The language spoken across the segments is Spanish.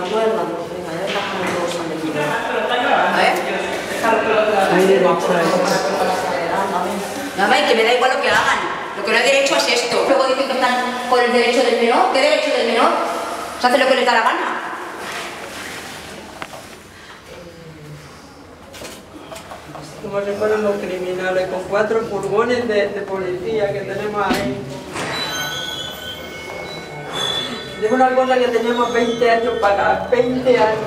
me acuerdo. Venga, ya está como todos han elegido. A ver. Ahí vamos a ver. Nada más, que me da igual lo que hagan. Lo que no hay derecho es esto. Luego dicen que están por el derecho del menor. ¿Qué derecho del menor? Se hace lo que les da la gana. Como se ponen los criminales con 4 furgones de policía que tenemos ahí. Es una cosa que tenemos 20 años para 20 años.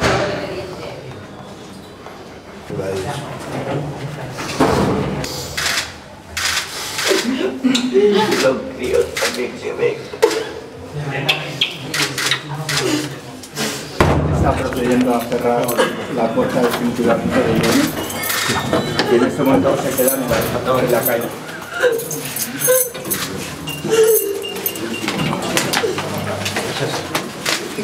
Los críos también se ven. Está procediendo a cerrar la puerta definitivamente de Irene. Y en este momento se quedan en la calle. ¡Sí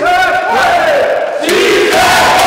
se puede! ¡Sí se puede!